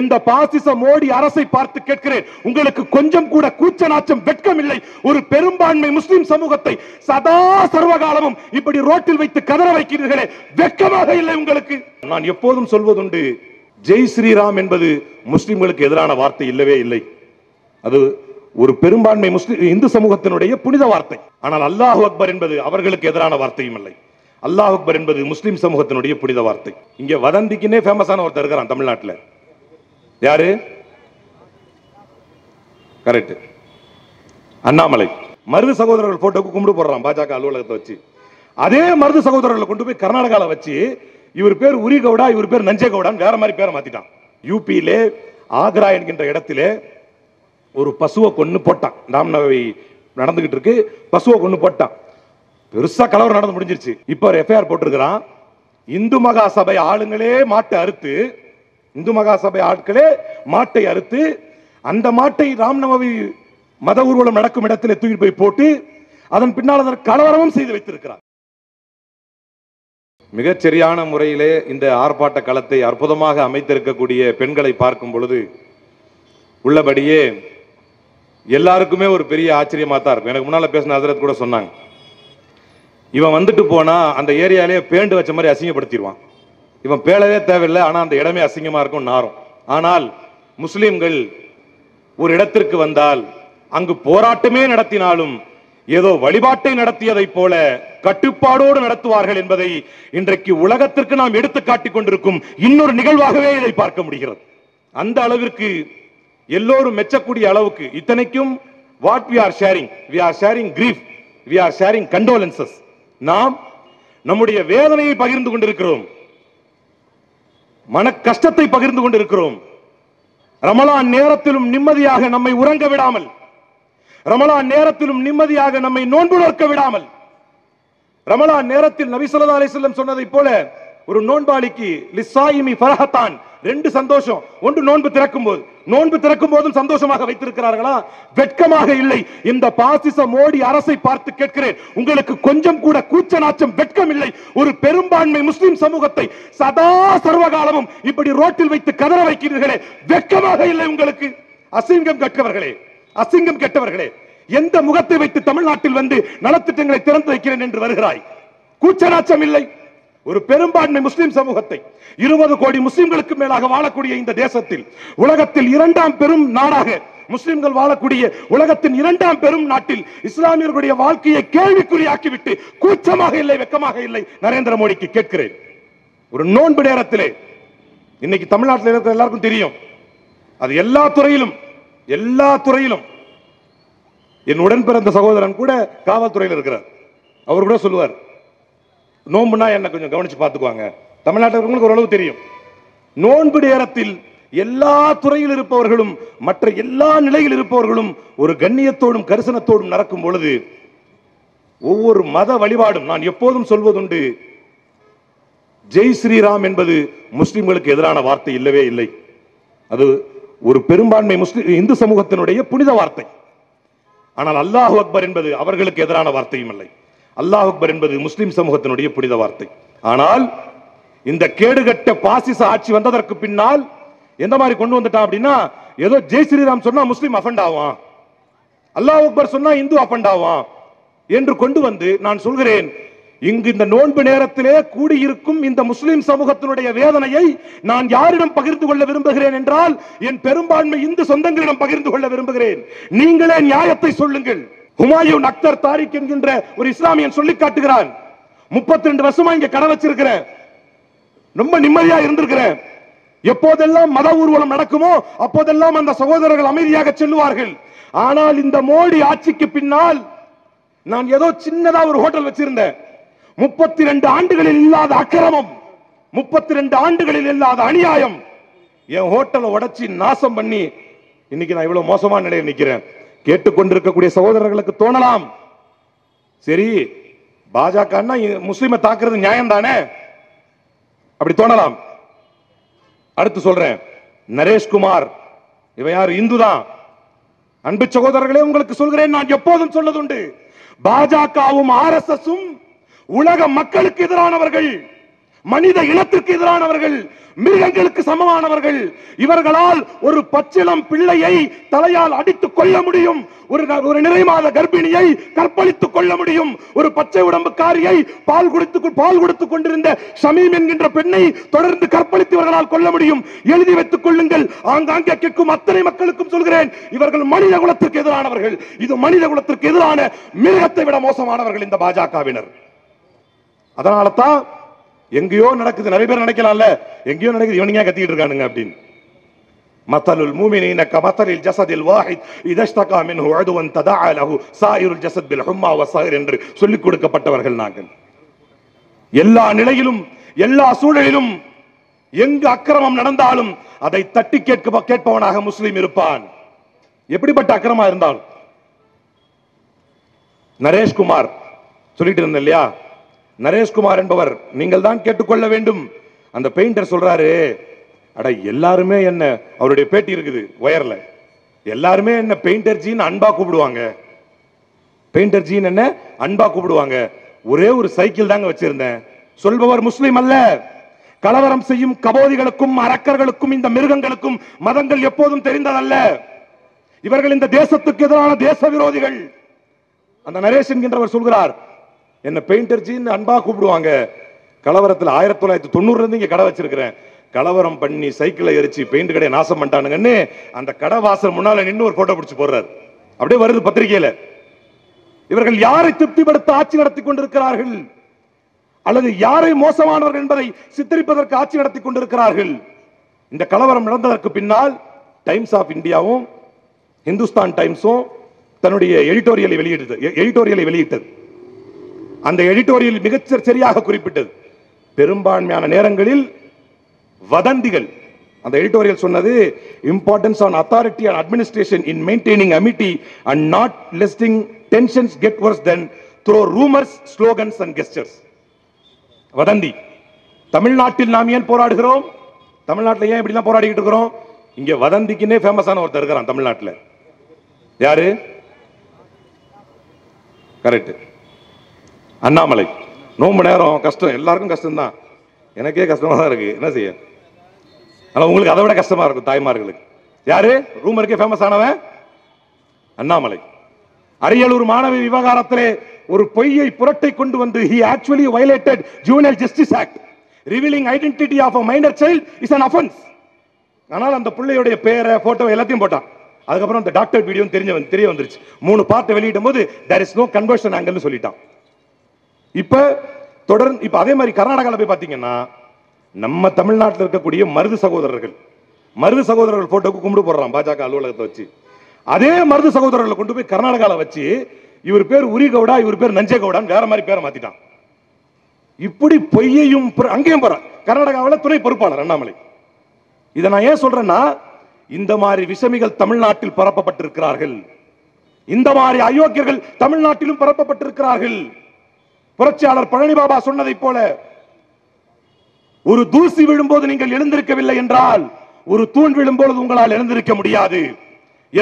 இந்த பாசிச மோடி அரசை பார்த்து கேட்கிறேன், உங்களுக்கு கொஞ்சம் கூட கூச்ச நாச்சம் வெட்கமில்லை? ஒரு பெரும்பான்மை முஸ்லிம் சமூகத்தை சதா சர்வகாலமும் இப்படி ரோட்டில் வைத்து கதற வைக்கிறீர்களே, வெட்கமாக இல்லை உங்களுக்கு? நான் எப்போதும் சொல்வதுண்டு, ஜெய் ஸ்ரீராம் என்பது முஸ்லிம்களுக்கு எதிரான வார்த்தை இல்லவே இல்லை. அது ஒரு பெரும்பான்மை முஸ்லிம் இந்து சமூகத்தினுடைய புனித வார்த்தை. ஆனால் அல்லாஹ் அக்பர் என்பது அவர்களுக்கு எதிரான வார்த்தையும் இல்லை. அல்லாஹ் அக்பர் என்பது முஸ்லிம் சமூகத்தினுடைய புனித வார்த்தை. இங்கே வதந்திக்குன்னே ஃபேமஸான ஒருத்தர் இருக்கிறான் தமிழ்நாட்டில், யாரு? கரெக்ட், அண்ணாமலை. மருது சகோதரர்கள் போட்டோக்கு கும்பிடு போடுறான் பாஜக அலுவலகத்தை வச்சு. அதே மருது சகோதரர்களை கொண்டு போய் கர்நாடகாவில் வச்சு இவர் பேர் உரி கவுடா, இவர் பேர் நஞ்சே கவுடான்னு வேற மாதிரி பேரை மாத்திட்டான். யூபியிலே ஆக்ரா என்கின்ற இடத்திலே ஒரு பசுவை கொண்டு போட்டான். ராம்நவை நடந்துகிட்டு இருக்கு, பசுவை கொண்டு போட்டான். பெருசா கலவரம் நடந்து முடிஞ்சிருச்சு. இப்ப எஃப்ஐஆர் போட்டிருக்கிறான். இந்து மகா சபை ஆளுங்களே மாட்டை அறுத்து, இந்து மகாசபை ஆட்களே மாட்டை அறுத்து, அந்த மாட்டை ராம்நவமி மத ஊர்வலம் நடக்கும் இடத்திலே தூக்கி போய் போட்டு அதன் பின்னால் அதற்கு கலவரமும் செய்து வைத்திருக்கிறார். மிகச்சரியான முறையிலே இந்த ஆர்ப்பாட்ட களத்தை அற்புதமாக அமைத்திருக்கக்கூடிய பெண்களை பார்க்கும் பொழுது உள்ளபடியே எல்லாருக்குமே ஒரு பெரிய ஆச்சரியமா தான் இருக்கும். எனக்கு முன்னால பேசின ஹசரத் கூட சொன்னாங்க, இவன் வந்துட்டு போனா அந்த ஏரியாலே பேண்டு வச்ச மாதிரி அசிங்கப்படுத்திடுவான், இவன் பேளவே தேவையில்லை, ஆனால் அந்த இடமே அசிங்கமா இருக்கும் நாரும். ஆனால் முஸ்லிம்கள் ஒரு இடத்திற்கு வந்தால் அங்கு போராட்டமே நடத்தினாலும் ஏதோ வழிபாட்டை நடத்தியதை போல கட்டுப்பாடோடு நடத்துவார்கள் என்பதை இன்றைக்கு உலகத்திற்கு நாம் எடுத்து காட்டிக் கொண்டிருக்கும் இன்னொரு நிகழ்வாகவே இதை பார்க்க முடிகிறது. அந்த அளவிற்கு எல்லோரும் மெச்சக்கூடிய அளவுக்கு. இத்தனைக்கும் what we are sharing, we are sharing grief, we are sharing condolences. நாம் நம்முடைய வேதனையை பகிர்ந்து கொண்டிருக்கிறோம், மன கஷ்டத்தை பகிர்ந்து கொண்டிருக்கிறோம். ரமலான் நேரத்திலும் நிம்மதியாக நம்மை உறங்க விடாமல், ரமலான் நேரத்திலும் நிம்மதியாக நம்மை நோன்பு நோக்க விடாமல், ரமலான் நேரத்தில் நபி ஸல்லல்லாஹு அலைஹி வஸல்லம் சொன்னதை போல ஒரு நோன்பாளிக்கு லிஸ்ஸாயிமி ஃபரஹத்தான், ரெண்டு சந்தோஷம். ஒன்று நோன்பு திறக்கும் போது, நோன்பு திறக்கும் போதும் சந்தோஷமாக வைத்திருக்கிறார்களா? வெட்கமாக இல்லை. இந்த பாசிச மோடி அரசை பார்த்து கேட்கிறேன், உங்களுக்கு கொஞ்சம் கூட கூச்ச நாச்சம் வெட்கம் இல்லை? ஒரு பெரும்பான்மை முஸ்லிம் சமூகத்தை சதா சர்வகாலமும் இப்படி ரோட்டில் வைத்து கதற வைக்கிறீர்களே, வெட்கமாக இல்லை உங்களுக்கு? அசிங்கம் கெட்டவர்களே, அசிங்கம் கெட்டவர்களே, எந்த முகத்தை வைத்து தமிழ்நாட்டில் வந்து நலத்திட்டங்களை திறந்து வைக்கிறேன் என்று வருகிறாய்? கூச்ச நாச்சம் இல்லை. ஒரு பெரும்பான்மை முஸ்லிம் சமூகத்தை, 20 கோடி முஸ்லிம்களுக்கு மேலாக வாழக்கூடிய இந்த தேசத்தில், உலகத்தில் 2ஆம் பெரும் நாடாக முஸ்லிம்கள் வாழக்கூடிய உலகத்தின் 2ஆம் பெரும் நாட்டில் இஸ்லாமியர்களுடைய வாழ்க்கையை கேள்விக்குறியாக்கிவிட்டு கூச்சமாக இல்லை, வெட்கமாக இல்லை நரேந்திர மோடிக்கு கேட்கிறேன். ஒரு நோன்பு நேரத்திலே இன்னைக்கு தமிழ்நாட்டில் இருக்கிற எல்லாருக்கும் தெரியும், அது எல்லா துறையிலும், எல்லா துறையிலும். என் உடன் பிறந்த சகோதரன் கூட காவல்துறையில் இருக்கிறார், அவர் கூட சொல்லுவார், நோன்புனா என்ன கொஞ்சம் கவனிச்சு பார்த்துக்குவாங்க. தமிழ்நாட்டிற்கு ஓரளவு தெரியும், நோன்பு நேரத்தில் எல்லா துறையில் இருப்பவர்களும் மற்ற எல்லா நிலையில் இருப்பவர்களும் ஒரு கண்ணியத்தோடும் கரிசனத்தோடும் நடக்கும் பொழுது ஒவ்வொரு மத வழிபாடும், நான் எப்போதும் சொல்வதுண்டு, ஜெய் ஸ்ரீராம் என்பது முஸ்லிம்களுக்கு எதிரான வார்த்தை இல்லவே இல்லை. அது ஒரு பெரும்பான்மை முஸ்லிம் இந்து சமூகத்தினுடைய புனித வார்த்தை. ஆனால் அல்லாஹ் அக்பர் என்பது அவர்களுக்கு எதிரான வார்த்தையும் இல்லை. அல்லாஹ் அக்பர் என்பது முஸ்லிம் சமூகத்தினுடைய புனித வார்த்தை. ஆனால் இந்த கேடுகட்ட பாசிச ஆட்சி வந்ததற்கு பின்னால் எந்த மாதிரி கொண்டு வந்துட்டான் அப்படின்னா, ஏதோ ஜெய் ஸ்ரீராம் சொன்னா முஸ்லிம் அஃபண்ட் ஆவான், அல்லாஹ் அக்பர் சொன்னா இந்து அஃபண்ட் ஆவான் என்று கொண்டு வந்து, நான் சொல்கிறேன், இங்கு இந்த நோன்பு நேரத்திலே கூடியிருக்கும் இந்த முஸ்லிம் சமூகத்தினுடைய வேதனையை நான் யாரிடம் பகிர்ந்து கொள்ள விரும்புகிறேன் என்றால், என் பெரும்பான்மை இந்து சொந்தங்களிடம் பகிர்ந்து கொள்ள விரும்புகிறேன். நீங்களே நியாயத்தை சொல்லுங்கள். ஹுமாயூன் அக்தர் தாரிக் என்கின்ற ஒரு இஸ்லாமியன் சொல்லி காட்டுகிறான், 32 வருஷமா இங்க கடை வச்சிருக்கிறேன், ரொம்ப நிம்மதியா இருந்திருக்கிறேன். எப்போதெல்லாம் மத ஊர்வலம் நடக்குமோ அப்போதெல்லாம் அந்த சகோதரர்கள் அமைதியாக செல்வார்கள். ஆனால் இந்த மோடி ஆட்சிக்கு பின்னால் நான் ஏதோ சின்னதா ஒரு ஹோட்டல் வச்சிருந்தேன், 32 ஆண்டுகளில் இல்லாத அக்கிரமம், 32 ஆண்டுகளில் இல்லாத அநியாயம், என் ஹோட்டலை உடைச்சி நாசம் பண்ணி இன்னைக்கு நான் இவ்வளவு மோசமான நிலையில் நிக்கிறேன். கேட்டுக்கொண்டிருக்கக்கூடிய சகோதரர்களுக்கு தோணலாம், சரி பாஜக முஸ்லிமை தாக்குறது நியாயம் தானே அப்படி தோணலாம். அடுத்து சொல்றேன், நரேஷ்குமார் இவன் யார்? இந்து தான். அன்பு சகோதரர்களே, உங்களுக்கு சொல்கிறேன், நான் எப்போதும் சொல்லதுண்டு, பாஜகவும் ஆர்எஸ்எஸும் உலக மக்களுக்கு எதிரானவர்கள், மனித இனத்திற்கு எதிரானவர்கள், மிருகங்களுக்கு சமமானவர்கள். இவர்களால் ஒரு பச்சிளம் பிள்ளையை தலையால் அடித்துக் கொள்ள முடியும், ஒரு நிறைமாத கர்ப்பிணியை கற்பழித்துக் கொள்ள முடியும், ஒரு பச்சை உடம்புக்காரியை பால் கொடுத்துக் கொண்டிருந்த ஷமீம் என்கின்ற பெண்ணை தொடர்ந்து கற்பழித்து இவர்களால் கொள்ள முடியும். எழுதி வைத்துக் கொள்ளுங்கள், ஆங்காங்கே கேட்கும் அத்தனை மக்களுக்கும் சொல்கிறேன், இவர்கள் மனித குலத்திற்கு எதிரானவர்கள். இது மனித குலத்திற்கு எதிரான மிருகத்தை விட மோசமானவர்கள் இந்த பாஜகவினர். அதனால தான் எங்கேயோ நடக்குது, நிறைய பேர் நினைக்கலாம்ல, எங்கேயோ நடக்குது இவனுங்க கத்திட்டு இருக்கானுங்க அப்படின்னு. மத்தலுல் மூமினீன கமத்தலில் ஜஸதில் வாஹித் இதஷ்தகா மின்ஹு உதுவன் ததஆ லஹு சாயிருல் ஜஸத் பில் ஹும்மா வஸைர் என்று சொல்லிக் கொடுக்கப்பட்டவர்கள் நாங்கள். எல்லா நிலையிலும் எல்லா சூழலிலும் எங்கு அக்கிரமம் நடந்தாலும் அதை தட்டி கேட்பவனாக முஸ்லீம் இருப்பான், எப்படிப்பட்ட அக்கிரமா இருந்தாலும். நரேஷ்குமார் சொல்லிட்டு இருந்தேன் இல்லையா, நரேஷ்குமார் என்பவர், நீங்கள் தான் கேட்டுக்கொள்ள வேண்டும். அந்த பெயிண்டர் சொல்றாரு, அட எல்லாருமே என்ன, அவருடைய பேட்டி இருக்குது ஒயர்ல, எல்லாருமே என்ன பெயிண்டர் ஜீன் அன்பா கூப்பிடுவாங்க, பெயிண்டர் ஜீன் என்ன அன்பா கூப்பிடுவாங்க, ஒரே ஒரு சைக்கிள் தாங்க வச்சிருந்தேன். சொல்பவர் முஸ்லீம் அல்ல. கலவரம் செய்யும் கபோதிகளுக்கும் அரக்கர்களுக்கும் இந்த மிருகங்களுக்கும் மதங்கள் எப்போதும் தெரிந்ததல்ல. இவர்கள் இந்த தேசத்துக்கு எதிரான தேச விரோதிகள். அந்த நரேஷ் என்கின்றவர் சொல்கிறார், என்ன பெயிண்டர் ஜீன் அன்பா கூப்பிடுவாங்க, கலவரத்தில் 1990 இருந்து இங்க கடை வச்சிருக்கிறேன், கலவரம் பண்ணி சைக்கிளை எரிச்சு பெயிண்ட் கடையை நாசம் பண்ணிட்டானுங்கன்னு அந்த கடை வாசல் முன்னால நின்று ஒரு போட்டோ பிடிச்சு போடுறாரு. அப்படியே வருது பத்திரிகையில. இவர்கள் யாரை திருப்திப்படுத்த ஆட்சி நடத்தி கொண்டிருக்கிறார்கள், அல்லது யாரை மோசமானவர்கள் என்பதை சித்தரிப்பதற்கு ஆட்சி நடத்தி கொண்டிருக்கிறார்கள். இந்த கலவரம் நடந்ததற்கு பின்னால் டைம்ஸ் ஆஃப் இந்தியாவும் இந்துஸ்தான் டைம்ஸும் தன்னுடைய எடிட்டோரியலை வெளியிட்டது. அந்த எடிட்டோரியல் மிகச் சரியாக குறிப்பிட்டது, பெரும்பான்மையான நேரங்களில் வதந்திகள். அந்த எடிட்டோரியல் சொன்னது, importance on authority and administration in maintaining amity and not letting tensions get worse then through rumours, slogans and gestures. வதந்தி. தமிழ்நாட்டில் நாம் ஏன் போராடுகிறோம், தமிழ்நாட்டில் ஏன் இப்படிலாம் போராடிக்கிட்டு இருக்கிறோம், இங்கே வதந்திக்குன்னே ஃபேமஸான ஒருத்தர் இருக்கிறான் தமிழ்நாட்டில், யாரு? கரெக்ட், அண்ணாமலை. நோம்பு நேரம் கஷ்டம், எல்லாருக்கும் கஷ்டம்தான், எனக்கே கஷ்டமாக தான் இருக்குது, என்ன செய்ய. ஆனால் உங்களுக்கு அதை விட கஷ்டமாக இருக்கும் தாய்மார்களுக்கு. யாரு ரூமருக்கே ஃபேமஸ் ஆனவன்? அண்ணாமலை. அரியலூர் மாணவி விவகாரத்திலே ஒரு பொய்யை புரட்டை கொண்டு வந்து, he actually violated Juvenile Justice Act. Revealing identity of a minor child is an offense. ஆனால் அந்த பிள்ளையுடைய பேரை போட்டோ எல்லாத்தையும் போட்டான். அதுக்கப்புறம் அந்த டாக்டர் வீடியோ தெரிய வந்துருச்சு. 3 பார்ட் வெளியிடும் போது there is no conversion angle சொல்லிட்டான். இப்ப அதே மாதிரி கர்நாடகாவில் போய் பார்த்தீங்கன்னா, நம்ம தமிழ்நாட்டில் இருக்கக்கூடிய மருது சகோதரர்கள் போட்டோக்கு கும்பிடு போடுறான் பாஜக அலுவலகத்தை வச்சு. அதே மருது சகோதரர்களை கொண்டு போய் கர்நாடகாவில் வச்சு, இவர் பேர் உரி கவுடா, இவர் பேர் நஞ்சே கவுடான்னு வேற மாதிரி பேரை மாத்திட்டான். இப்படி பொய்யையும் அங்கேயும் போறான். கர்நாடகாவில் துணை பொறுப்பாளர் அண்ணாமலை. இதை நான் ஏன் சொல்றேன்னா, இந்த மாதிரி விஷமிகள் தமிழ்நாட்டில் பரப்பப்பட்டிருக்கிறார்கள், இந்த மாதிரி அயோக்கியர்கள் தமிழ்நாட்டிலும் பரப்பப்பட்டிருக்கிறார்கள். புரட்சியாளர் பழனி பாபா சொன்னதை போல, ஒரு தூசி விழும்போது நீங்கள் எழுந்திருக்கவில்லை என்றால் ஒரு தூண் விழும்போது உங்களால் எழுந்திருக்க முடியாது.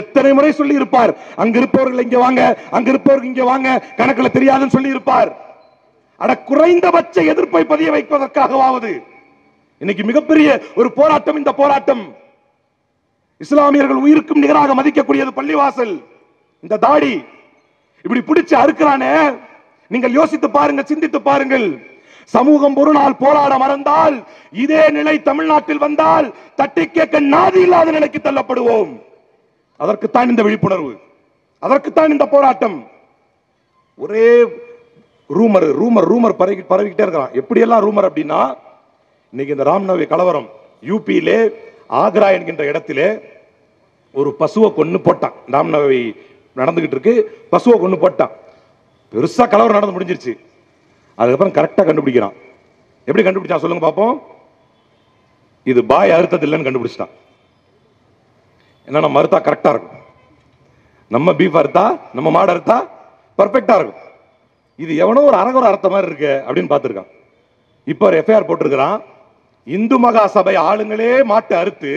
எத்தனை முறை சொல்லி இருப்பார், அங்க இருப்பவர்கள் இங்க வாங்க, அங்க இருப்பவர்கள் இங்க வாங்க, கணக்கில் தெரியாதுன்னு சொல்லி இருப்பார். அட குறைந்தபட்ச எதிர்ப்பை பதிய வைப்பதற்காகவாவது. இன்னைக்கு மிகப்பெரிய ஒரு போராட்டம் இந்த போராட்டம். இஸ்லாமியர்கள் உயிருக்கும் நிகராக மதிக்கக்கூடியது பள்ளிவாசல். இந்த தாடி இப்படி பிடிச்சு அறுக்கிறானே, நீங்கள் யோசித்து பாருங்கள், சிந்தித்து பாருங்கள். சமூகம் ஒரு நாள் போராட மறந்தால், இதே நிலை தமிழ்நாட்டில் வந்தால் தட்டி கேட்க நாதி இல்லாத நிலைக்கு தள்ளப்படுவோம். அதற்குத்தான் இந்த விழிப்புணர்வு, அதற்குத்தான் இந்த போராட்டம். ஒரே ரூமர் ரூமர் ரூமர் பரவிக்கிட்டே இருக்கிறான். எப்படி எல்லாம் ரூமர் அப்படின்னா, இன்னைக்கு இந்த ராம்நவமி கலவரம் யூபியிலே ஆக்ரா என்கின்ற இடத்திலே ஒரு பசுவை கொண்டு போட்டான். ராம்நவமி நடந்துகிட்டு இருக்கு, பசுவை கொண்டு போட்டான். பெருசா கலவரம் நடந்து முடிஞ்சிருச்சு. அதுக்கப்புறம் கரெக்டா கண்டுபிடிக்கிறான். எப்படி கண்டுபிடிச்சான் சொல்லுங்க பாப்போம். இது பாய் அறுத்தது இல்லைன்னு கண்டுபிடிச்சிட்டான். ஏன்னா நம்ம அறுத்தா கரெக்டா இருக்கும், நம்ம பீஃப் அறுத்தா, நம்ம மாடு அறுத்தா பர்ஃபெக்டா இருக்கும். இது எவனோ ஒரு அரகோர அறுத்த மாதிரி இருக்கு அப்படின்னு பார்த்துருக்கான். இப்போ ஒரு எஃப்ஐஆர் போட்டிருக்கிறான். இந்து மகா சபை ஆளுங்களே மாட்டை அறுத்து,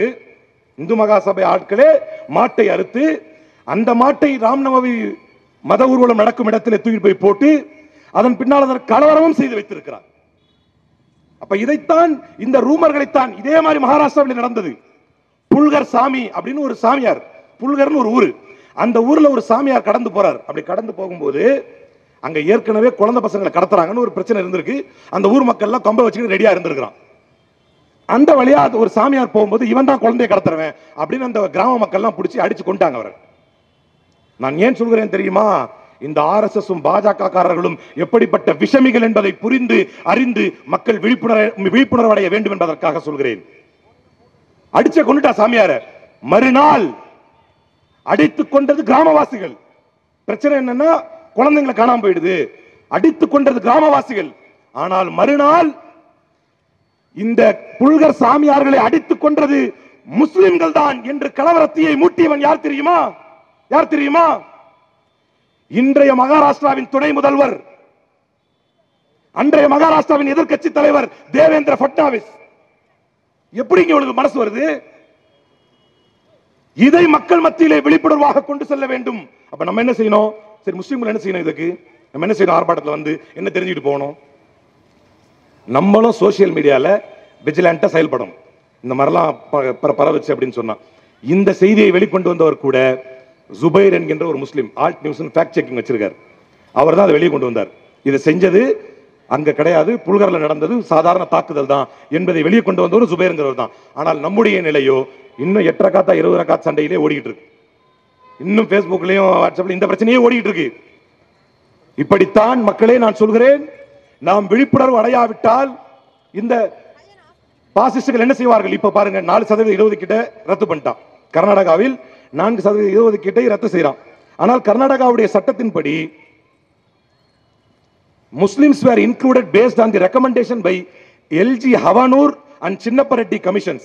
இந்து மகா சபை ஆட்களே மாட்டை அறுத்து, அந்த மாட்டை ராம்நவமி மத ஊர்வலம் நடக்கும் இடத்தில் தூக்கி போய் போட்டு அதன் பின்னால் அதற்கு கலவரமும் செய்து வைத்திருக்கிறார். அப்ப இதைத்தான் இந்த ரூமர்களைத்தான் இதே மாதிரி மகாராஷ்டிராவில் நடந்தது. புல்கர் சாமி அப்படின்னு ஒரு சாமியார், புல்கர்னு ஒரு ஊரு, அந்த ஊர்ல ஒரு சாமியார் கடந்து போறார். அப்படி கடந்து போகும்போது அங்க ஏற்கனவே குழந்தை பசங்களை கடத்துறாங்கன்னு ஒரு பிரச்சனை இருந்திருக்கு. அந்த ஊர் மக்கள் எல்லாம் கம்ப வச்சுக்கிட்டு ரெடியா இருந்திருக்கிறான். அந்த வழியா ஒரு சாமியார் போகும்போது இவன் தான் குழந்தைய கடத்துறவன் அப்படின்னு அந்த கிராம மக்கள் எல்லாம் பிடிச்சி அடிச்சு கொண்டாங்க அவரை. நான் ஏன் சொல்கிறேன் தெரியுமா? இந்த ஆர்எஸ்எஸும் பாஜக காரர்களும் எப்படிப்பட்ட விஷமிகள் என்பதை புரிந்து அறிந்து மக்கள் விழிப்புணர்வு அடைய வேண்டும் என்பதற்காக சொல்கிறேன். அடிச்ச கொண்டுட்டா சாமியார. மறுநாள் அடித்துக் கொண்டது கிராமவாசிகள். பிரச்சனை என்னன்னா குழந்தைங்களை காணாம போயிடுது, அடித்துக் கொண்டது கிராமவாசிகள். ஆனால் மறுநாள் இந்த புல்கர் சாமியார்களை அடித்துக் கொன்றது முஸ்லிம்கள் தான் என்று கலவரத்தையை மூட்டியவன் யார் தெரியுமா? யார் தெரியுமா? இன்றைய மகாராஷ்டிராவின் துணை முதல்வர், அன்றைய மகாராஷ்டிராவின் எதிர்கட்சி தலைவர் தேவேந்திர பட்னாவிஸ். எப்படிங்க உங்களுக்கு மனசு வருது? இதை மக்கள் மத்தியிலே விழிப்புணர்வாக கொண்டு செல்ல வேண்டும். அப்ப நம்ம என்ன செய்யணும்? சரி, முஸ்லிம்கள் என்ன செய்யணும்? இதுக்கு நம்ம என்ன செய்யணும்? ஆர்ப்பாட்டத்தில் வந்து என்ன தெரிஞ்சுட்டு போகணும்? நம்மளும் சோசியல் மீடியால விஜிலண்டா செயல்படும். இந்த மாதிரிலாம் பரவச்சு அப்படின்னு சொன்னா இந்த செய்தியை வெளிக்கொண்டு வந்தவர் கூட ஜுபைர் என்கின்ற ஒரு முஸ்லீம், ஆல்ட் நியூஸ் ஃபேக்ட் செக்கிங் வச்சிருக்கார். அவர் தான் அதை வெளியே கொண்டு வந்தார். இதை செஞ்சது அங்க கிடையாது, புல்கர்ல நடந்தது சாதாரண தாக்குதல் தான் என்பதை வெளியே கொண்டு வந்தவர் ஜுபைர்ங்கிறவர் தான். ஆனால் நம்முடைய நிலையோ இன்னும் 8 ரக்காத் 20 ரக்காத் சண்டையிலே ஓடிக்கிட்டு இருக்கு. இன்னும் பேஸ்புக்லயும் வாட்ஸ்அப்ல இந்த பிரச்சனையே ஓடிக்கிட்டு இருக்கு. இப்படித்தான் மக்களே நான் சொல்கிறேன், நாம் விழிப்புணர்வு அடையாவிட்டால் இந்த பாசிஸ்டுகள் என்ன செய்வார்கள்? இப்ப பாருங்க, 4% இடஒதுக்கீட்டை ரத்து பண்ணிட்டான். கர்நாடகாவில் 4% இடஒதுக்கீட்டை ரத்து செய்யறான். ஆனால் கர்நாடகாவுடைய சட்டத்தின்படி Muslims were included based on the recommendation by LG Havanur and Chinaparati commissions.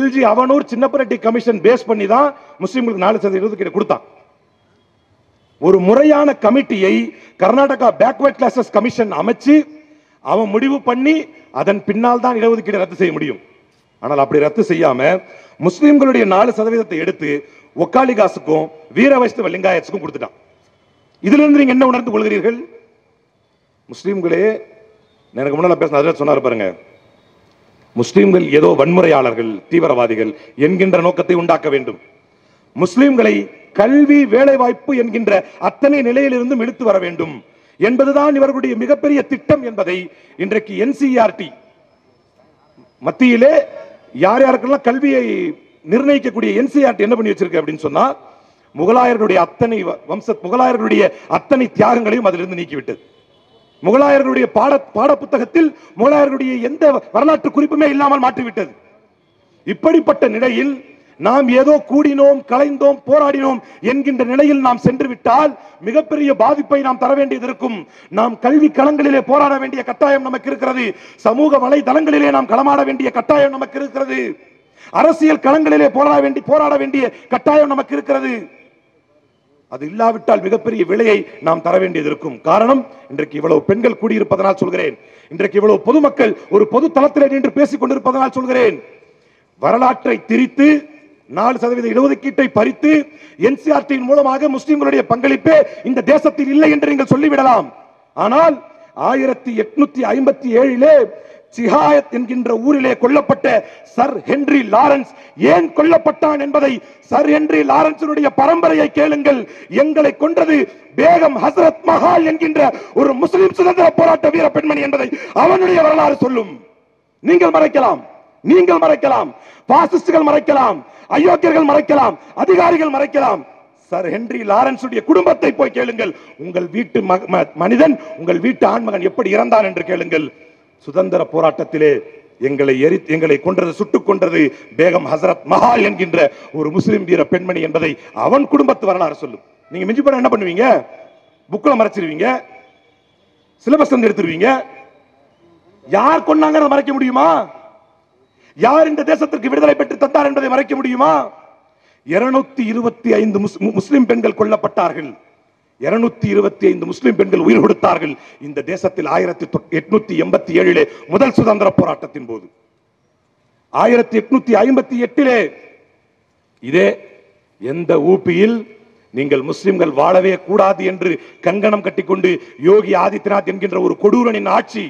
LG Havanur Chinaparati commission base பண்ணி தான் முஸ்லிம்களுக்கு 4% இடஒதுக்கீடு கொடுத்தான். ஒரு முறையான கமிட்டியை கர்நாடகா பேக்வர்ட் கிளாஸஸ் கமிஷன் அமைச்சு அவன் முடிவு பண்ணி அதன் பின்னால் தான் இடஒதுக்கீடு ரத்து செய்ய முடியும். ஆனால் அப்படி ரத்து செய்யாம முஸ்லிம்களுடைய 4% எடுத்து ஒக்காலிகாசுக்கும் வீர வைஷ்ணவ லிங்காயத்துக்கும் கொடுத்துட்டான். இதுல இருந்து நீங்க என்ன உணர்ந்து கொள்கிறீர்கள்? முஸ்லிம்களே, எனக்கு முன்னால பேசின அதில் சொன்னார் பாருங்க, முஸ்லிம்கள் ஏதோ வன்முறையாளர்கள் தீவிரவாதிகள் என்கின்ற நோக்கத்தை உண்டாக்க வேண்டும். முஸ்லிம்களை கல்வி வேலைவாய்ப்பு என்கின்ற அத்தனை நிலையிலிருந்தும் இழுத்து வர வேண்டும் என்பதுதான் இவர்களுடைய மிகப்பெரிய திட்டம் என்பதை இன்றைக்கு NCERT மத்தியிலே யார் யாருக்கெல்லாம் கல்வியை நிர்ணயிக்கக்கூடிய NCERT என்ன பண்ணி வச்சிருக்கு அப்படின்னு சொன்னா, முகலாயர்களுடைய அத்தனை முகலாயர்களுடைய அத்தனை தியாகங்களையும் அதிலிருந்து நீக்கிவிட்டது. முகலாயர்களுடைய பாட புத்தகத்தில் முகலாயர்களுடைய எந்த வரலாற்று குறிப்புமே இல்லாமல் மாற்றிவிட்டது. இப்படிப்பட்ட நிலையில் நாம் ஏதோ கூடினோம் கலைந்தோம் போராடினோம் என்கின்ற நிலையில் நாம் சென்று விட்டால் மிகப்பெரிய பாதிப்பை நாம் தர வேண்டியது இருக்கும். நாம் கல்வி களங்களிலே போராட வேண்டிய கட்டாயம் நமக்கு இருக்கிறது. சமூக வலைதளங்களிலே நாம் களமாட வேண்டிய கட்டாயம் நமக்கு இருக்கிறது. அரசியல் களங்களிலே போராட வேண்டிய கட்டாயம் நமக்கு இருக்கிறது. அது இல்லாவிட்டால் மிகப்பெரிய விலையை நாம் தர வேண்டியது இருக்கும். காரணம், இன்றைக்கு இவ்வளவு பெண்கள் கூடியிருப்பதனால் சொல்கிறேன், இன்றைக்கு இவ்வளவு பொதுமக்கள் ஒரு பொது தளத்திலே நின்று பேசிக் கொண்டிருப்பதனால் சொல்கிறேன். வரலாற்றை திரித்து 4% இடஒதுக்கீட்டை பறித்து NCERT மூலமாக முஸ்லிம்களுடைய பங்களிப்பே இந்த தேசத்தில் இல்லை என்று நீங்கள் சொல்லிவிடலாம். ஆனால் 1857 சிஹாயத் என்கின்ற ஊரிலே கொல்லப்பட்ட சர் ஹென்றி லாரன்ஸ் ஏன் கொல்லப்பட்டான் என்பதை சர் ஹென்றி லாரன்ஸினுடைய பரம்பரையை கேளுங்கள். எங்களை கொன்றது பேகம் ஹஸ்ரத் மஹால் என்கின்ற ஒரு முஸ்லிம் சுதந்திர போராட்ட வீர பெண்மணி என்பதை அவனுடைய வரலாறு சொல்லும். நீங்கள் மறைக்கலாம், பாசிஸ்டுகள் மறைக்கலாம், அயோக்கியர்கள் மறைக்கலாம், அதிகாரிகள் மறைக்கலாம், சர் ஹென்றி லாரன்ஸ் உடைய குடும்பத்தை போய் கேளுங்கள். உங்கள் வீட்டு மனிதன், உங்கள் வீட்டு ஆண்மகன் எப்படி இறந்தான் என்று கேளுங்கள். சுதந்திர போராட்டத்திலே எங்களை கொன்றது, சுட்டுக் கொன்றது பேகம் ஹசரத் மஹால் என்கின்ற ஒரு முஸ்லிம் வீர பெண்மணி என்பதை அவன் குடும்பத்து வரலாறு சொல்லும். நீங்க மிஞ்சி போனா என்ன பண்ணுவீங்க? புக்ல மறைச்சிருவீங்க, சிலபஸ் எடுத்துருவீங்க. யார் கொண்டாங்க மறைக்க முடியுமா? யார் இந்த தேசத்திற்கு விடுதலை பெற்று தந்தார் என்பதை மறைக்க முடியுமா? 225 முஸ்லிம் பெண்கள் கொல்லப்பட்டார்கள், 225 முஸ்லிம் பெண்கள் உயிர் கொடுத்தார்கள் இந்த தேசத்தில் 1887 முதல் சுதந்திர போராட்டத்தின் போது. 1858 இதே எந்த ஊபியில் நீங்கள் முஸ்லிம்கள் வாழவே கூடாது என்று கங்கணம் கட்டிக்கொண்டு யோகி ஆதித்யநாத் என்கின்ற ஒரு கொடூரனின் ஆட்சி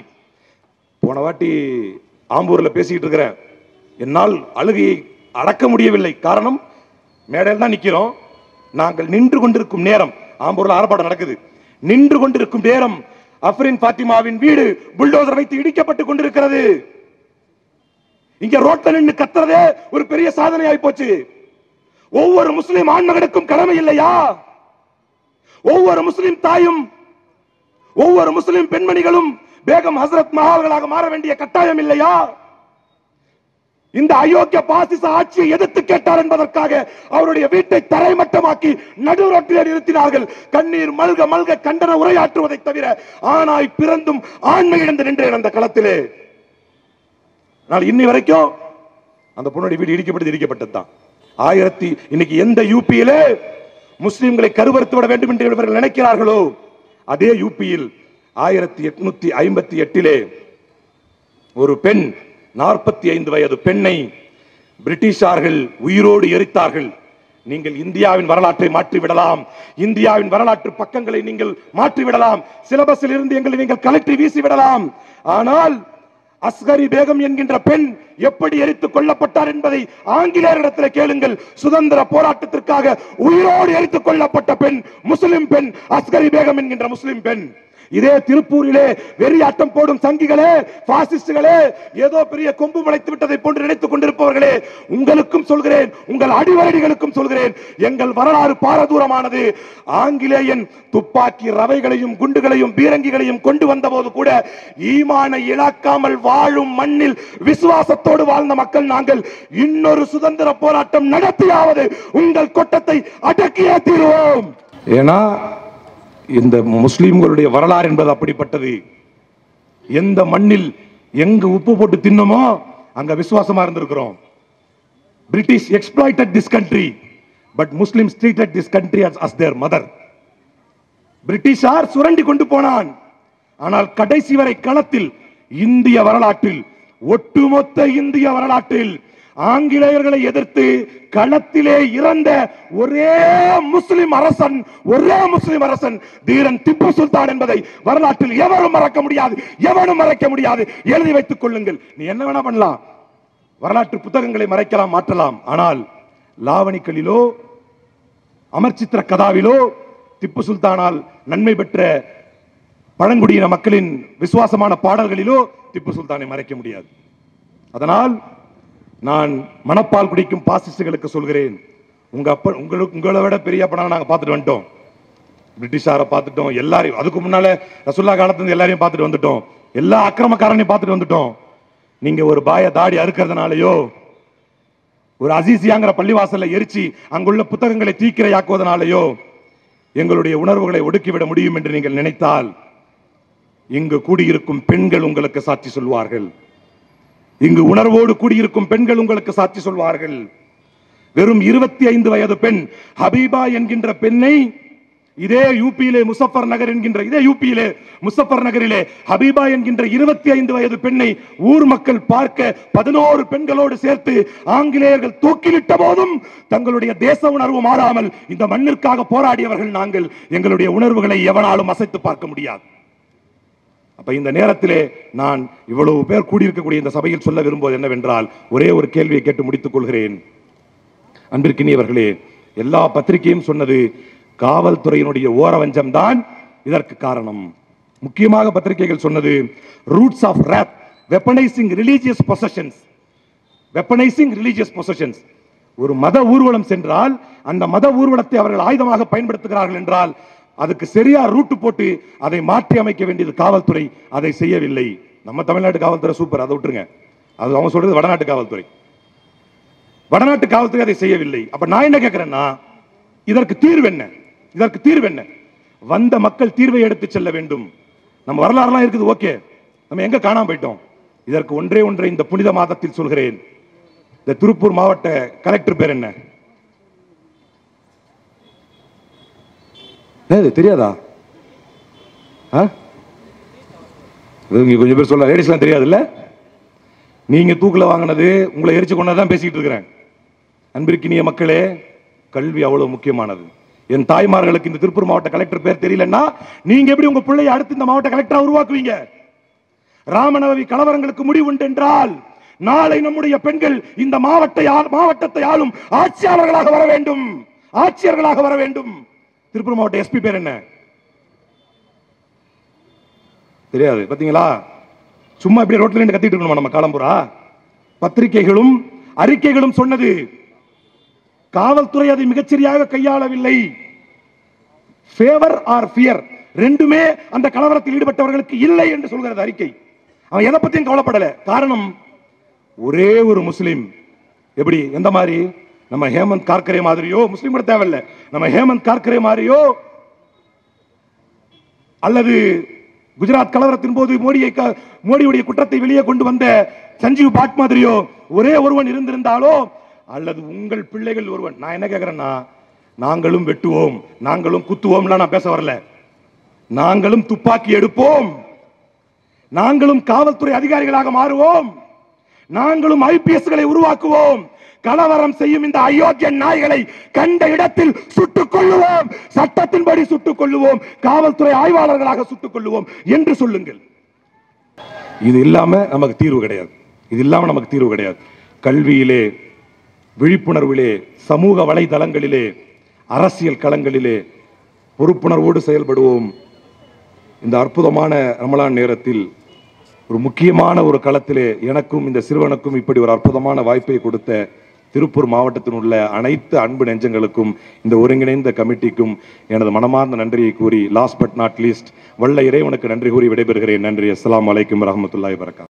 போன வாட்டி ஆம்பூர்ல பேசிட்டு இருக்கிறேன், என்னால் அழுகையை அடக்க முடியவில்லை. காரணம், மேடையில் தான் நிக்கிறோம். நாங்கள் நின்று கொண்டிருக்கும் நேரம், ஆம்பூர்ல ஆர்ப்பாட்டம் நடக்குது, நின்று கொண்டிருக்கும் நேரம் அஃப்ரின் பாத்திமாவின் வீடு புல்டோசர் வைத்து இடிக்கப்பட்டுக் கொண்டிருக்கிறது. இங்க ரோட்ல நின்று கத்துறதே ஒரு பெரிய சாதனை ஆகி போச்சு. ஒவ்வொரு முஸ்லிம் ஆண்மகனுக்கும் கடமை இல்லையா? ஒவ்வொரு முஸ்லிம் தாயும் ஒவ்வொரு முஸ்லிம் பெண்மணிகளும் பேகம் ஹஸ்ரத் மஹால்களாக மாற வேண்டிய கட்டாயம் இல்லையா? இந்த அயோக்கிய பாசிச ஆட்சியை எதிர்த்து கேட்டார் என்பதற்காக அவருடைய வீட்டை தரைமட்டமாக்கி நடு ரோட்டிலே நிறுத்தினார்கள். கண்ணீர் மல்க மல்க கண்டன உரையாற்றுவதை தவிர ஆணாய் பிறந்தும் ஆண்மை இழந்து நின்றேன் அந்த களத்திலே. இன்னி வரைக்கும் அந்த பொண்ணுடைய வீடு இடிக்கப்பட்டு இடிக்கப்பட்டதுதான். இன்னைக்கு எந்த யூபியிலே முஸ்லிம்களை கருவறுத்து விட வேண்டும் என்று இவர்கள் நினைக்கிறார்களோ, அதே யூபியில் 1858 ஒரு பெண், 45 வயது பெண்ணை பிரிட்டிஷார்கள் உயிரோடு எரித்தார்கள். நீங்கள் இந்தியாவின் வரலாற்றை மாற்றிவிடலாம், இந்தியாவின் வரலாற்று பக்கங்களை நீங்கள் மாற்றிவிடலாம், சிலபஸில் இருந்து எங்களை நீங்கள் கலற்றி வீசிவிடலாம். ஆனால் அஸ்கரி பேகம் என்கின்ற பெண் எப்படி எரித்துக் கொல்லப்பட்டார் என்பதை ஆங்கிலேயரிடத்தில் கேளுங்கள். சுதந்திர போராட்டத்திற்காக உயிரோடு எரித்துக் கொல்லப்பட்ட பெண், முஸ்லிம் பெண், அஸ்கரி பேகம் என்கின்ற முஸ்லிம் பெண். இதே திருப்பூரிலே வெறியாட்டம் போடும் சங்கிகளே, பாசிஸ்டுகளே, ஏதோ பெரிய கொம்பு முளைத்து விட்டதை போன்று நினைத்துக் கொண்டிருப்பவர்களே, உங்களுக்கும் சொல்கிறேன், உங்கள் அடிவரடிகளுக்கும் சொல்கிறேன், எங்கள் வரலாறு பாரதூரமானது. ஆங்கிலேயன் துப்பாக்கி ரவைகளையும் குண்டுகளையும் பீரங்கிகளையும் கொண்டு வந்த போது கூட ஈமானை இழக்காமல் வாழும் மண்ணில் விசுவாசத்தோடு வாழ்ந்த மக்கள் நாங்கள். இன்னொரு சுதந்திர போராட்டம் நடத்தியாவது உங்கள் கொட்டத்தை அடக்கியே தீருவோம். ஏன்னா இந்த முஸ்லிம்களுடைய வரலாறு என்பது அப்படிப்பட்டது. எந்த மண்ணில் எங்க உப்பு போட்டு தின்னமோ அங்க விசுவாசமா இருந்திருக்கிறோம். British exploited this country, but Muslims treated this country as their mother. பிரிட்டிஷார் சுரண்டி கொண்டு போனான், ஆனால் கடைசி வரை களத்தில் இந்திய வரலாற்றில், ஒட்டுமொத்த இந்திய வரலாற்றில் ஆங்கிலேயர்களை எதிர்த்து களத்திலே இறந்த ஒரே முஸ்லிம் அரசன், ஒரே முஸ்லிம் அரசன் தீரன் திப்பு சுல்தான் என்பதை வரலாற்றில் எவரும் மறக்க முடியாது, எவனும் மறைக்க முடியாது. எழுதி வைத்துக் கொள்ளுங்கள். நீ என்ன வேணா பண்ணலாம், வரலாற்று புத்தகங்களை மறைக்கலாம், மாற்றலாம், ஆனால் லாவணிகளிலோ அமர்சித்திர கதாவிலோ திப்பு சுல்தானால் நன்மை பெற்ற பழங்குடியின மக்களின் விசுவாசமான பாடல்களிலோ திப்பு சுல்தானை மறைக்க முடியாது. அதனால் நான் மணப்பால் குடிக்கும் பாசிஸ்டுகளுக்கு சொல்கிறேன், உங்களை விட பெரிய படம் நாங்கள் பார்த்துட்டு வந்துட்டோம். பிரிட்டிஷாரை பார்த்துட்டோம், எல்லாரையும், அதுக்கு முன்னால ரசுல்லா காலத்துலேருந்து எல்லாரையும் பார்த்துட்டு வந்துட்டோம், எல்லா அக்கிரமக்காரனையும் பார்த்துட்டு வந்துட்டோம். நீங்க ஒரு பாய தாடி அறுக்கிறதுனாலயோ, ஒரு அசீசியாங்கிற பள்ளிவாசல்ல எரிச்சு அங்குள்ள புத்தகங்களை தீக்கிரையாக்குவதனாலேயோ எங்களுடைய உணர்வுகளை ஒடுக்கிவிட முடியும் என்று நீங்கள் நினைத்தால், இங்கு கூடியிருக்கும் பெண்கள் உங்களுக்கு சாட்சி சொல்வார்கள். இங்கு உணர்வோடு கூடியிருக்கும் பெண்கள் உங்களுக்கு சாட்சி சொல்வார்கள். வெறும் 25 வயது பெண் ஹபீபா என்கின்ற பெண்ணை இதே யூபியிலே முசஃபர் நகரிலே ஹபீபா என்கின்ற 25 வயது பெண்ணை ஊர் மக்கள் பார்க்க 11 பெண்களோடு சேர்த்து ஆங்கிலேயர்கள் தூக்கிலிட்ட போதும் தங்களுடைய தேச உணர்வு மாறாமல் இந்த மண்ணிற்காக போராடியவர்கள் நாங்கள். எங்களுடைய உணர்வுகளை எவனாலும் அசைத்து பார்க்க முடியாது. அப்ப இந்த நேரத்திலே நான் இவ்வளவு பேர் கூடியிருக்கக்கூடிய இந்த சபையில் சொல்ல விரும்புவது என்னவென்றால், ஒரே ஒரு கேள்வியை கேட்டு முடித்துக் கொள்கிறேன். அன்பிற்கினியவர்களே, எல்லா பத்திரிகையும் சொன்னது காவல்துறையினுடைய ஓரவஞ்சம் தான் இதற்கு காரணம். முக்கியமாக பத்திரிகைகள் சொன்னது roots of rap, weaponising religious possessions. ஒரு மத ஊர்வலம் சென்றால் அந்த மத ஊர்வலத்தை அவர்கள் ஆயுதமாக பயன்படுத்துகிறார்கள் என்றால் அதுக்கு சரியா ரூட்டு போட்டு அதை மாற்றி அமைக்க வேண்டியது காவல்துறை. அதை செய்யவில்லை. நம்ம தமிழ்நாட்டு காவல்துறை சூப்பர், அதை விட்டுருங்க. அது அவங்க சொல்றது வடநாட்டு காவல்துறை அதை செய்யவில்லை. அப்ப நான் என்ன கேட்கிறேன்னா, இதற்கு தீர்வு என்ன? வந்த மக்கள் தீர்வை எடுத்து செல்ல வேண்டும். நம்ம வரலாறுலாம் இருக்குது, ஓகே, நம்ம எங்க காணாம போயிட்டோம்? இதற்கு ஒன்றே இந்த புனித மாதத்தில் சொல்கிறேன். இந்த திருப்பூர் மாவட்ட கலெக்டர் பேர் என்ன தெரியாதா? கொஞ்சம் பேர் சொல்ல லேடிஸ்லாம் தெரியாதுல்ல. நீங்க தூக்குல வாங்கினது, உங்களை எரிச்சு கொண்டதான் பேசிக்கிட்டு இருக்கிறேன். அன்பிற்கினிய மக்களே, கல்வி அவ்வளவு முக்கியமானது. என் தாய்மார்களுக்கு இந்த திருப்பூர் மாவட்ட கலெக்டர் பேர் தெரியலன்னா நீங்க எப்படி உங்க பிள்ளையை அடுத்து இந்த மாவட்ட கலெக்டரா உருவாக்குவீங்க? ராமநவமி கலவரங்களுக்கு முடிவுண்டு என்றால் நாளை நம்முடைய பெண்கள் இந்த மாவட்டத்தை ஆளும் ஆட்சியாளர்களாக வர வேண்டும். ஆட்சியர்களாக வர வேண்டும். திருப்பூர் மாவட்ட எஸ்பி பேர் என்ன தெரியாது, பாத்தீங்களா? சும்மா இப்படி ரோட்ல நின்று கத்திட்டு இருக்கணும் நம்ம காலம்புரா? பத்திரிகைகளும் அறிக்கைகளும் சொன்னது, காவல்துறை அதை மிகச்சரியாக கையாளவில்லை. ஃபேவர் ஆர் ஃபியர் ரெண்டுமே அந்த கலவரத்தில் ஈடுபட்டவர்களுக்கு இல்லை என்று சொல்கிறது அறிக்கை. அவன் எதை பத்தியும் கவலைப்படல. காரணம், ஒரே ஒரு முஸ்லிம், எப்படி எந்த மாதிரி நம்ம ஹேமந்த் கார்கரே மாதிரியோ, முஸ்லிம் கூட தேவையில்லை, நம்ம ஹேமந்த் கார்கரே மாதிரியோ அல்லது குஜராத் கலவரத்தின் போது மோடியுடைய குற்றத்தை வெளியே கொண்டு வந்த சஞ்சீவ் பாட் மாதிரியோ ஒரே ஒருவன் இருந்திருந்தாலோ அல்லது உங்கள் பிள்ளைகள் ஒருவன். நான் என்ன கேட்கிறேன்னா, நாங்களும் வெட்டுவோம், நாங்களும் குத்துவோம்லாம் நான் பேச வரல. நாங்களும் துப்பாக்கி எடுப்போம், நாங்களும் காவல்துறை அதிகாரிகளாக மாறுவோம், நாங்களும் ஐபிஎஸ்களை உருவாக்குவோம், கலவரம் செய்யும் இந்த அயோக்கிய நாய்களை கண்ட இடத்தில் சுட்டுக் கொள்ளுவோம், சட்டத்தின்படி சுட்டுக் கொள்ளுவோம், காவல்துறை ஆய்வாளர்களாக சுட்டுக் கொள்ளுவோம் என்று சொல்லுங்கள். இது இல்லாம நமக்கு தீர்வு கிடையாது. இது இல்லாம நமக்கு தீர்வு கிடையாது. கல்வியிலே, விழிப்புணர்விலே, சமூக வலைதளங்களிலே, அரசியல் களங்களிலே பொறுப்புணர்வோடு செயல்படுவோம். இந்த அற்புதமான ரமலான் நேரத்தில் ஒரு முக்கியமான ஒரு களத்திலே எனக்கும் இந்த சிறுவனுக்கும் இப்படி ஒரு அற்புதமான வாய்ப்பை கொடுத்த திருப்பூர் மாவட்டத்தில் உள்ள அனைத்து அன்பு நெஞ்சங்களுக்கும் இந்த ஒருங்கிணைந்த கமிட்டிக்கும் எனது மனமார்ந்த நன்றியை கூறி, லாஸ்ட் பட் நாட் லீஸ்ட், வல்ல இறைவனுக்கு நன்றி கூறி விடைபெறுகிறேன். நன்றி. அஸ்ஸலாமு அலைக்கும் வரஹ்மத்துல்லாஹி வபரகாத்துஹு.